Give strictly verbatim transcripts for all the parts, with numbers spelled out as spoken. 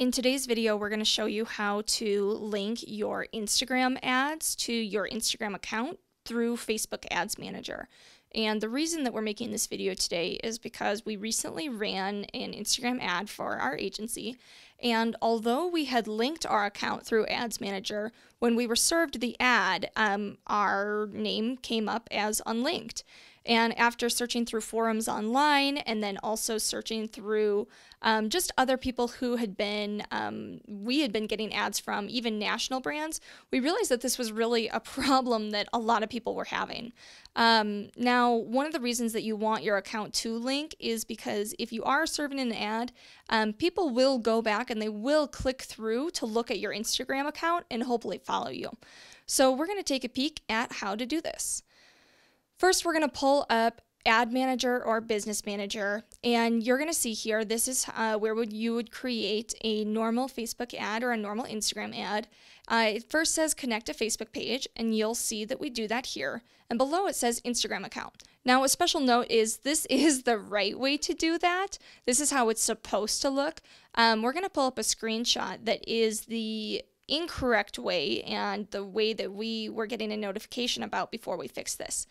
In today's video, we're going to show you how to link your Instagram ads to your Instagram account through Facebook Ads Manager. And the reason that we're making this video today is because we recently ran an Instagram ad for our agency, and although we had linked our account through Ads Manager, when we were served the ad, um, our name came up as unlinked. And after searching through forums online and then also searching through um, just other people who had been, um, we had been getting ads from, even national brands, we realized that this was really a problem that a lot of people were having. Um, now, one of the reasons that you want your account to link is because if you are serving an ad, um, people will go back and they will click through to look at your Instagram account and hopefully follow you. So we're going to take a peek at how to do this. First, we're going to pull up Ad Manager or Business Manager, and you're going to see here, this is uh, where would you would create a normal Facebook ad or a normal Instagram ad. Uh, it first says connect a Facebook page, and you'll see that we do that here. And below it says Instagram account. Now, a special note is this is the right way to do that. This is how it's supposed to look. Um, we're going to pull up a screenshot that is the incorrect way and the way that we were getting a notification about before we fixed this.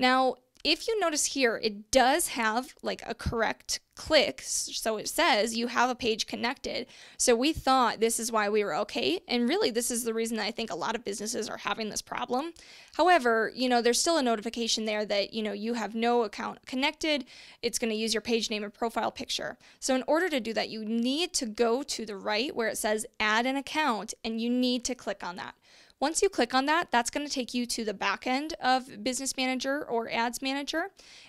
Now, if you notice here, it does have like a correct click, so it says you have a page connected. So we thought this is why we were okay, and really this is the reason that I think a lot of businesses are having this problem. However, you know, there's still a notification there that, you know, you have no account connected. It's going to use your page name and profile picture. So in order to do that, you need to go to the right where it says add an account, and you need to click on that. Once you click on that, that's going to take you to the back end of Business Manager or Ads Manager.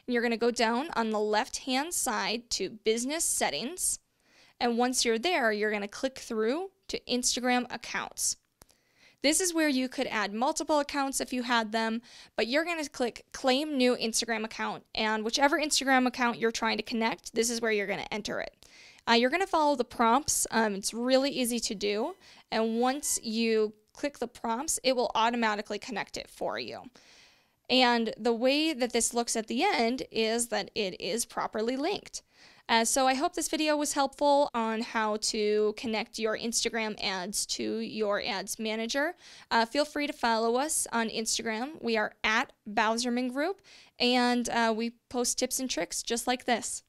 And you're going to go down on the left-hand side to Business Settings. And once you're there, you're going to click through to Instagram Accounts. This is where you could add multiple accounts if you had them, but you're going to click Claim New Instagram Account. And whichever Instagram account you're trying to connect, this is where you're going to enter it. Uh, you're going to follow the prompts. Um, it's really easy to do. And once you click the prompts, it will automatically connect it for you. And the way that this looks at the end is that it is properly linked. Uh, so I hope this video was helpful on how to connect your Instagram ads to your Ads Manager. Uh, feel free to follow us on Instagram. We are at Bowserman Group, and uh, we post tips and tricks just like this.